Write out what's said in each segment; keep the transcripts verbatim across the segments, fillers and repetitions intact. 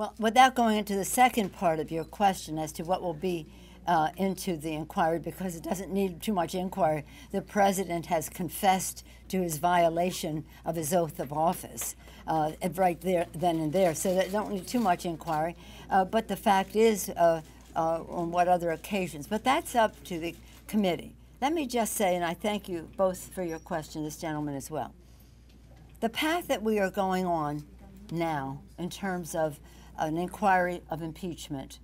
Well, without going into the second part of your question as to what will be uh, into the inquiry, because it doesn't need too much inquiry, the president has confessed to his violation of his oath of office uh, right there, then and there. So that don't need too much inquiry. Uh, but the fact is, uh, uh, on what other occasions. But that's up to the committee. Let me just say, and I thank you both for your question, this gentleman as well. The path that we are going on now in terms of an inquiry of impeachment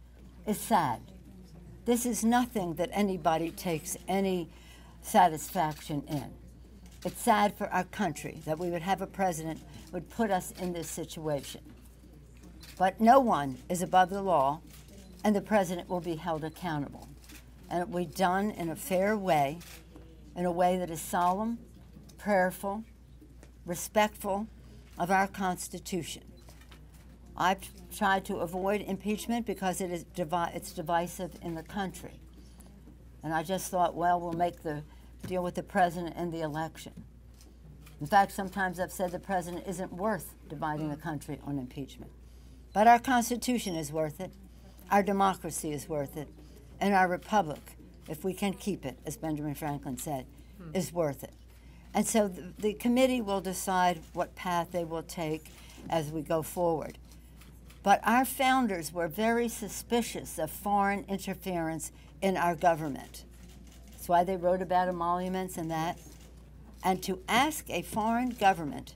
is sad. This is nothing that anybody takes any satisfaction in. It's sad for our country that we would have a president who would put us in this situation. But no one is above the law, and the president will be held accountable. And it will be done in a fair way, in a way that is solemn, prayerful, respectful of our Constitution. I've tried to avoid impeachment because it is devi it's divisive in the country. And I just thought, well, we'll make the deal with the president in the election. In fact, sometimes I've said the president isn't worth dividing the country on impeachment. But our Constitution is worth it. Our democracy is worth it. And our republic, if we can keep it, as Benjamin Franklin said, hmm. is worth it. And so the, the committee will decide what path they will take as we go forward. But our founders were very suspicious of foreign interference in our government. That's why they wrote about emoluments and that. And to ask a foreign government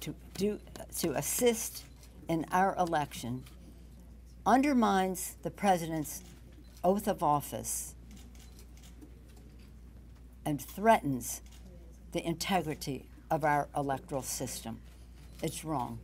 to, do, to assist in our election undermines the president's oath of office and threatens the integrity of our electoral system. It's wrong.